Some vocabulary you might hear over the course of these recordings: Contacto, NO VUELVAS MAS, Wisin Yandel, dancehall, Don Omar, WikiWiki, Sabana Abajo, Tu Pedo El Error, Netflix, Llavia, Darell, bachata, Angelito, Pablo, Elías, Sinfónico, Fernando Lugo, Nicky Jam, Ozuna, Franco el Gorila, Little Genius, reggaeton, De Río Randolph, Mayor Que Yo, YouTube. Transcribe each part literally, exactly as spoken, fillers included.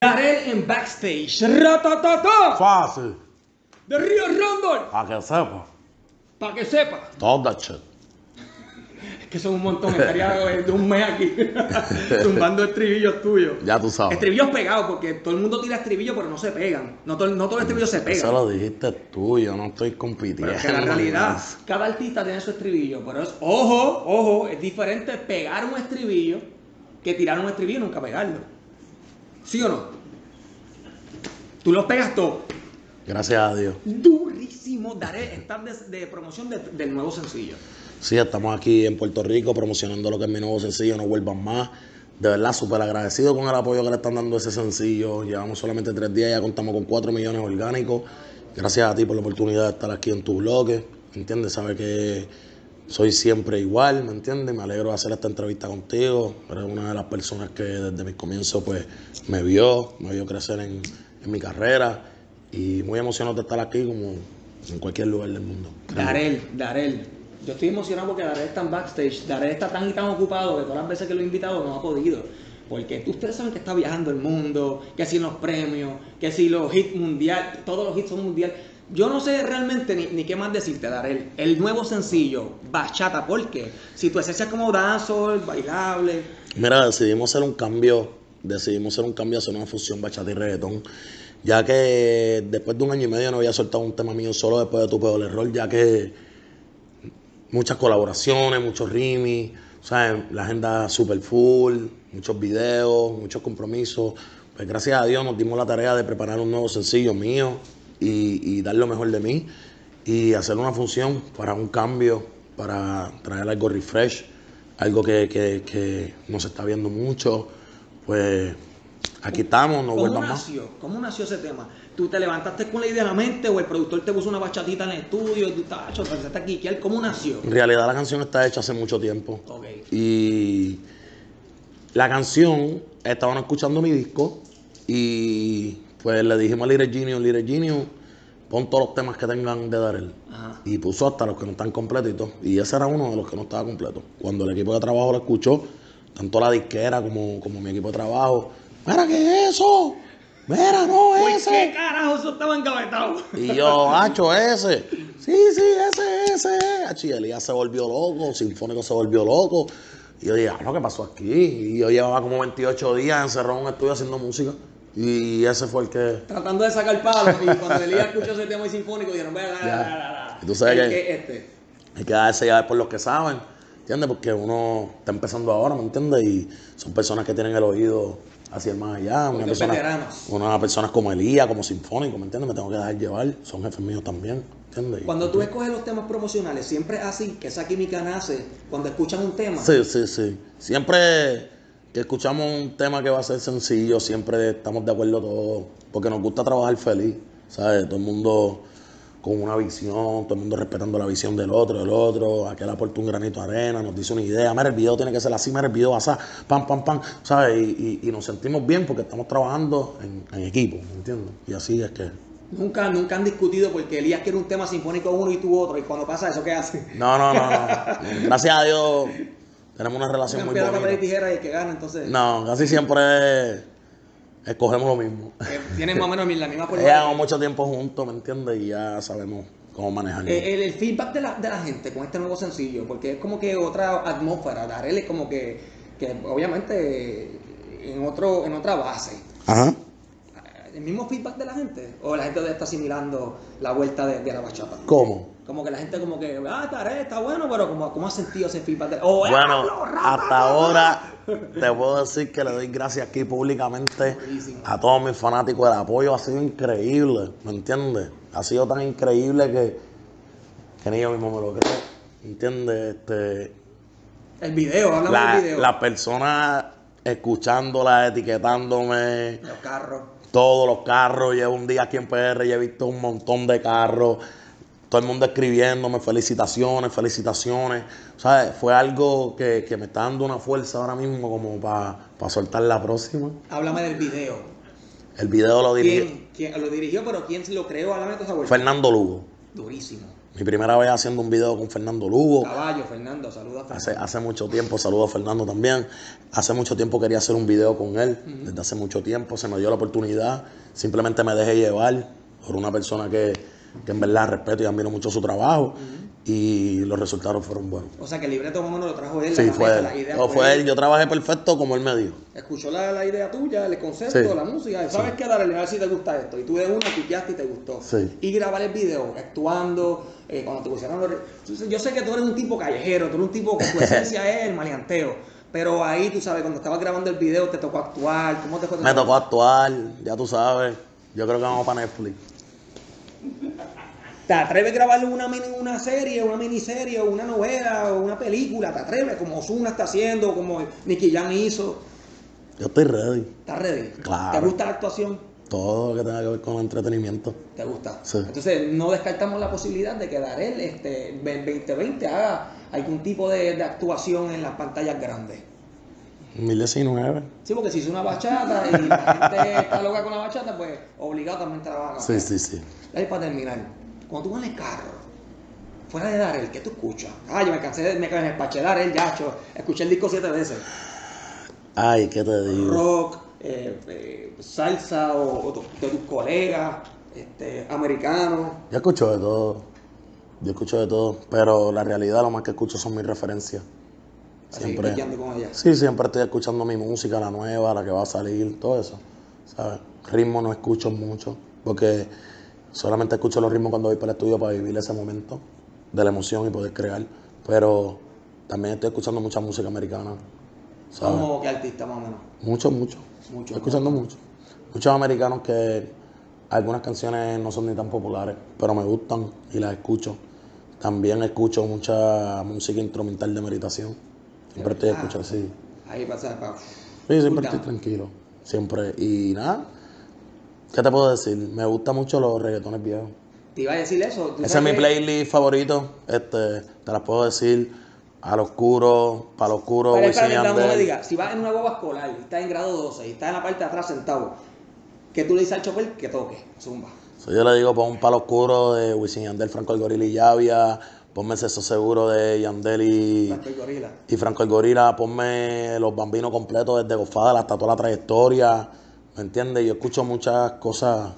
Darell en backstage. Ratatata. Fácil. De Río Randolph. Para que sepa. Para que sepa. Todo shit. Es que son un montón. Estaría de un mes aquí tumbando estribillos tuyos. Ya tú sabes. Estribillos pegados, porque todo el mundo tira estribillos, pero no se pegan. No todo, no todo el estribillo se pega. Eso lo dijiste tú, yo no estoy compitiendo. Pero es que la realidad, cada artista tiene su estribillo. Pero es, ojo, ojo, es diferente pegar un estribillo que tirar un estribillo y nunca pegarlo. ¿Sí o no? Tú los pegas todo. Gracias a Dios. Durísimo. Daré stand de, de promoción de, del nuevo sencillo. Sí, estamos aquí en Puerto Rico promocionando lo que es mi nuevo sencillo, No Vuelvan Más. De verdad, súper agradecido con el apoyo que le están dando a ese sencillo. Llevamos solamente tres días, ya contamos con cuatro millones orgánicos. Gracias a ti por la oportunidad de estar aquí en tu blog. ¿Me entiendes? Sabes que soy siempre igual, ¿me entiendes? Me alegro de hacer esta entrevista contigo. Eres una de las personas que desde mis comienzos pues, me vio, me vio crecer en, en mi carrera. Y muy emocionado de estar aquí como en cualquier lugar del mundo. Darell, Darell. Yo estoy emocionado porque Darell está en backstage. Darell está tan y tan ocupado que todas las veces que lo he invitado no ha podido. Porque ustedes saben que está viajando el mundo, que si los premios, que si los hits mundial, todos los hits son mundial. Yo no sé realmente ni, ni qué más decirte, Darell. El nuevo sencillo, Bachata, porque si tu esencia es como dancehall, bailable. Mira, decidimos hacer un cambio, decidimos hacer un cambio, hacer una fusión bachata y reggaetón. Ya que después de un año y medio no había soltado un tema mío solo después de Tu Pedo El Error, ya que muchas colaboraciones, muchos rimis, ¿sabes? La agenda super full, muchos videos, muchos compromisos. Pues gracias a Dios nos dimos la tarea de preparar un nuevo sencillo mío y, y dar lo mejor de mí y hacer una función para un cambio, para traer algo refresh, algo que, que, que no se está viendo mucho. Pues aquí estamos, no vuelvan más. ¿Cómo nació ese tema? ¿Tú te levantaste con la idea en la mente o el productor te puso una bachatita en el estudio y tú estás hecho, pensaste aquí? ¿Cómo nació? En realidad la canción está hecha hace mucho tiempo. Okay. Y la canción, estaban escuchando mi disco y pues le dijimos a Little Genius, Little Genius, pon todos los temas que tengan de Darell. Ajá. Y puso hasta los que no están completos y todo. Y ese era uno de los que no estaba completo. Cuando el equipo de trabajo lo escuchó, tanto la disquera como, como mi equipo de trabajo, ¡mira qué es eso! Mira, no, ese. Uy, qué carajo, eso estaba engavetado. Y yo, hacho, ese. Sí, sí, ese, ese. Hacho, y Elías se volvió loco, Sinfónico se volvió loco. Y yo dije, ah, no, ¿qué pasó aquí? Y yo llevaba como veintiocho días encerrado en un estudio haciendo música. Y ese fue el que... tratando de sacar palos. Y cuando Elías escuchó ese tema y Sinfónico, dijeron, vaya, la, la, la, la. Y tú sabes el que, que este. Hay que darse llave por los que saben, ¿entiendes? Porque uno está empezando ahora, ¿me entiendes? Y son personas que tienen el oído hacia el más allá, una persona, unas personas como Elías, como Sinfónico, ¿me entiendes? Me tengo que dejar llevar, son jefes míos también, ¿entiendes? Cuando tú escoges los temas promocionales, siempre es así, que esa química nace cuando escuchan un tema. Sí, sí, sí. Siempre que escuchamos un tema que va a ser sencillo, siempre estamos de acuerdo todos, porque nos gusta trabajar feliz, ¿sabes? Todo el mundo con una visión, todo el mundo respetando la visión del otro, del otro, aquel aporta un granito de arena, nos dice una idea, mira el video tiene que ser así, mira el video así, pam, pam, pam, ¿sabes? Y, y, y nos sentimos bien porque estamos trabajando en, en equipo, ¿me entiendes? Y así es que... Nunca, nunca han discutido porque Elías quiere un tema sinfónico uno y tú otro, y cuando pasa eso, ¿qué hace? No, no, no, no. Gracias a Dios tenemos una relación muy buena. Papel y tijera y el que gana, entonces... No, casi siempre es... escogemos lo mismo. Tienen más o menos la misma política. Llevamos mucho tiempo juntos, ¿me entiendes? Y ya sabemos cómo manejar. El, el, el feedback de la, de la gente con este nuevo sencillo, porque es como que otra atmósfera. Darell es como que, que obviamente, en, otro, en otra base. Ajá. ¿El mismo feedback de la gente? ¿O la gente está asimilando la vuelta de, de la bachata? ¿Cómo? Como que la gente como que, ah, Darell está bueno, pero como, ¿cómo has sentido ese feedback? De... Oh, bueno, ¡eh, hasta rata, ahora rata! Te puedo decir que le doy gracias aquí públicamente Buenísimo. A todos mis fanáticos. El apoyo ha sido increíble, ¿me entiendes? Ha sido tan increíble que, que ni yo mismo me lo creo, ¿me entiendes? Este, el video, hablamos la, del video. Las personas escuchándola, etiquetándome. Los carros. Todos los carros. Llevo un día aquí en P R y he visto un montón de carros. Todo el mundo escribiéndome, felicitaciones, felicitaciones. ¿Sabes? Fue algo que, que me está dando una fuerza ahora mismo como para pa soltar la próxima. Háblame del video. El video lo dirigió. ¿Quién, quién lo dirigió, pero quién lo creó? Háblame de esa vuelta. Fernando Lugo. Durísimo. Mi primera vez haciendo un video con Fernando Lugo. Caballo, Fernando, saluda a Fernando. Hace, hace mucho tiempo, saludo a Fernando también. Hace mucho tiempo quería hacer un video con él. Uh-huh. Desde hace mucho tiempo se me dio la oportunidad. Simplemente me dejé llevar por una persona que, que en verdad respeto y admiro mucho su trabajo. Uh-huh. Y los resultados fueron buenos. O sea, que el libreto uno lo trajo él. Sí, la fue, meta, él. La idea no, fue, fue él. él. Yo trabajé perfecto como él me dijo. Escuchó la, la idea tuya, el concepto, sí. la música. ¿Sabes sí. qué? Darell, a ver si te gusta esto. Y tú de una, pipiaste y te gustó. Sí. Y grabar el video, actuando, eh, cuando te pusieron los... Yo sé que tú eres un tipo callejero, tú eres un tipo que tu esencia es el maleanteo. Pero ahí, tú sabes, cuando estabas grabando el video, te tocó actuar. ¿Cómo te fue? Me tocó actuar, ya tú sabes. Yo creo que vamos para Netflix. ¿Te atreves a grabar una, mini, una serie, una miniserie, una novela, una película? ¿Te atreves? Como Ozuna está haciendo, como Nicky Jam hizo. Yo estoy ready. ¿Estás ready? Claro. ¿Te gusta la actuación? Todo lo que tenga que ver con el entretenimiento. ¿Te gusta? Sí. Entonces, no descartamos la posibilidad de que Darell este, veinte veinte haga algún tipo de, de actuación en las pantallas grandes. dos mil diecinueve. Sí, porque si hizo una bachata y la gente está loca con la bachata, pues obligado también trabaja. Sí, sí, sí. Ahí para terminar. Cuando tú vas en el carro, fuera de Darell, ¿qué tú escuchas? Ah, yo me cansé, de, me cansé de Darell, ya, yo escuché el disco siete veces. Ay, ¿qué te digo? Rock, eh, eh, salsa o, o de tus colegas, este, americanos. Yo escucho de todo, yo escucho de todo, pero la realidad lo más que escucho son mis referencias. Siempre. Así, con ellas. Sí, siempre estoy escuchando mi música, la nueva, la que va a salir, todo eso, ¿sabes? Ritmo no escucho mucho, porque... Solamente escucho los ritmos cuando voy para el estudio para vivir ese momento de la emoción y poder crear. Pero también estoy escuchando mucha música americana. ¿Sabes? ¿Cómo qué artista más o menos? Mucho, mucho. mucho estoy escuchando mucho. Muchos americanos que algunas canciones no son ni tan populares, pero me gustan y las escucho. También escucho mucha música instrumental de meditación. Siempre estoy escuchando así. Ahí pasa, Pablo. Sí, siempre estoy tranquilo. Siempre. Y nada. ¿Qué te puedo decir? Me gustan mucho los reggaetones viejos. Te iba a decir eso. Ese es mi playlist favorito. Este, te las puedo decir. A lo oscuro, para lo oscuro, Wisin Yandel. Si vas en una guagua escolar y estás en grado doce y estás en la parte de atrás sentado, ¿qué tú le dices al chofer? Que toque, zumba. So, yo le digo, pon un palo oscuro de Wisin Yandel, Franco el Gorila y Llavia. Ponme Sexo Seguro de Yandel y Franco el Gorila. Y Franco el Gorila. Ponme los Bambinos completos desde Gofada hasta toda la trayectoria. ¿Me entiendes? Yo escucho muchas cosas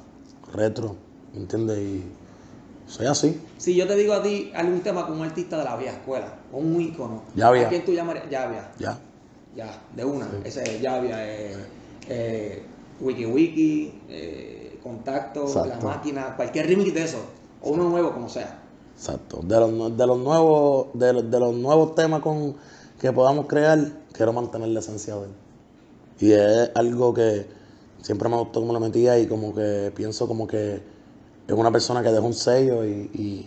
retro, ¿me entiendes? Y soy así. Si yo te digo a ti algún tema con un artista de la vieja escuela, o un ícono, Llavia. ¿A quién tú llamarías? Llavia. Ya. Ya, de una. Sí. Ese es Llavia, eh, sí. eh, WikiWiki, eh, Contacto, exacto. La Máquina, cualquier remix de eso, o uno nuevo, como sea. Exacto. De los, de los, nuevos, de los, de los nuevos temas con, que podamos crear, quiero mantener la esencia de él. Y es algo que... Siempre me gustó como lo metía y como que pienso como que es una persona que dejó un sello y, y,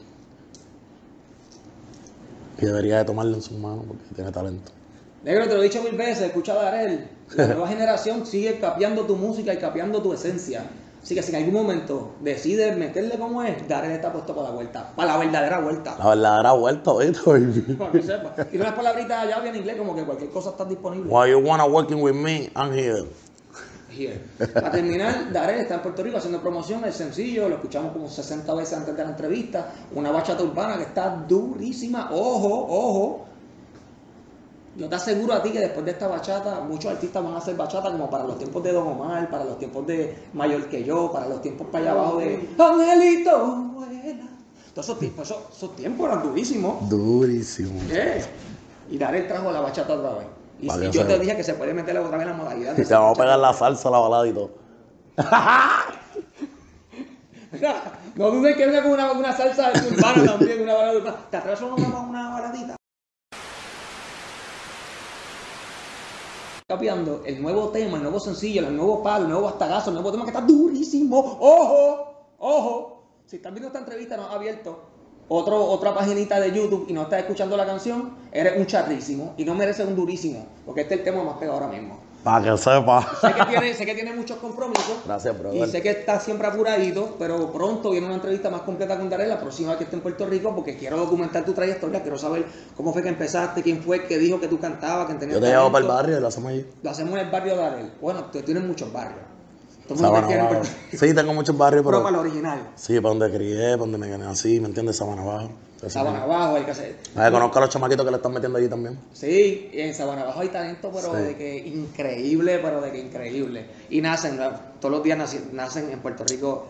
y debería de tomarlo en sus manos porque tiene talento. Negro, te lo he dicho mil veces, escucha a Darell. La nueva generación sigue capeando tu música y capeando tu esencia. Así que si en algún momento decides meterle como es, Darell está puesto para la vuelta, para la verdadera vuelta. La verdadera vuelta, esto. Para que sepa. Y unas palabritas allá bien en inglés como que cualquier cosa está disponible. Why you wanna working with me, I'm here. Here. Para terminar, Darell está en Puerto Rico haciendo promoción, el sencillo, lo escuchamos como sesenta veces antes de la entrevista, una bachata urbana que está durísima, ojo, ojo. Yo te aseguro a ti que después de esta bachata, muchos artistas van a hacer bachata como para los tiempos de Don Omar, para los tiempos de Mayor Que Yo, para los tiempos para allá abajo de Angelito. Todos esos tiempos, esos, esos tiempos eran durísimos. Durísimos. ¿Qué? Y Darell trajo la bachata otra vez. Y si yo te dije que se puede meter otra vez en la modalidad. Y te vamos a pegar la salsa, la balada y todo. No dudes que venga con una, una salsa urbana también, una balada urbana. ¿Te atreves a una, una baladita? Capiando el nuevo tema, el nuevo sencillo, el nuevo palo, el nuevo bastagazo, el nuevo tema que está durísimo. ¡Ojo! ¡Ojo! Si estás viendo esta entrevista, no has abierto Otro, otra paginita de YouTube y no estás escuchando la canción, eres un charrísimo y no mereces un durísimo, porque este es el tema más pegado ahora mismo. Para que sepa. Sé que tiene, sé que tiene muchos compromisos. Gracias, bro. Y sé que está siempre apuradito, pero pronto viene una entrevista más completa con Darell, la próxima vez que esté en Puerto Rico, porque quiero documentar tu trayectoria, quiero saber cómo fue que empezaste, quién fue que dijo que tú cantabas, que tenías. Yo te llevo para el barrio, lo hacemos allí. Lo hacemos en el barrio de Darell. Bueno, tú tienes muchos barrios. Sabana Abajo. Sí, tengo muchos barrios, pero... Pero para lo original. Sí, para donde crié, para donde me gané así, ¿me entiendes? Sabana Abajo. Entonces, Sabana Abajo hay que hacer... Ah, conozco a los chamaquitos que le están metiendo allí también. Sí, en Sabana Abajo hay talento, pero sí. de que increíble, pero de que increíble. Y nacen, todos los días nacen, nacen en Puerto Rico...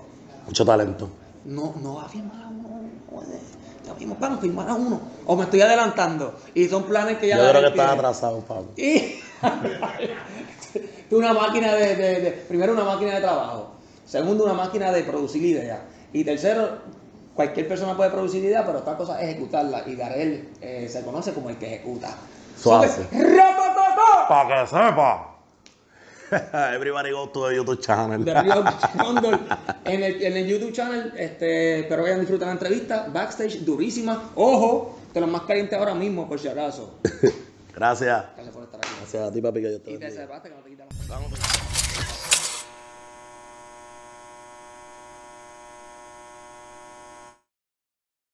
Mucho talento. No, no va bien mal a uno. Ya vimos, vamos a firmar a uno. O me estoy adelantando. Y son planes que ya... Yo creo que están atrasados, Pablo. Y... una máquina de, de, de, primero una máquina de trabajo, segundo una máquina de producir ideas y tercero, cualquier persona puede producir ideas, pero otra cosa es ejecutarla y Darell eh, se conoce como el que ejecuta. Suave. Para que sepa. Everybody go to the YouTube channel. De Río Randolph. En el, en el YouTube channel, este, espero que hayan disfrutado la entrevista, backstage durísima, ojo, de los más calientes ahora mismo por si acaso. Gracias. Gracias por estar aquí. Gracias a ti, papi, que yo te bendiga. Y te salvaste que no te quitamos.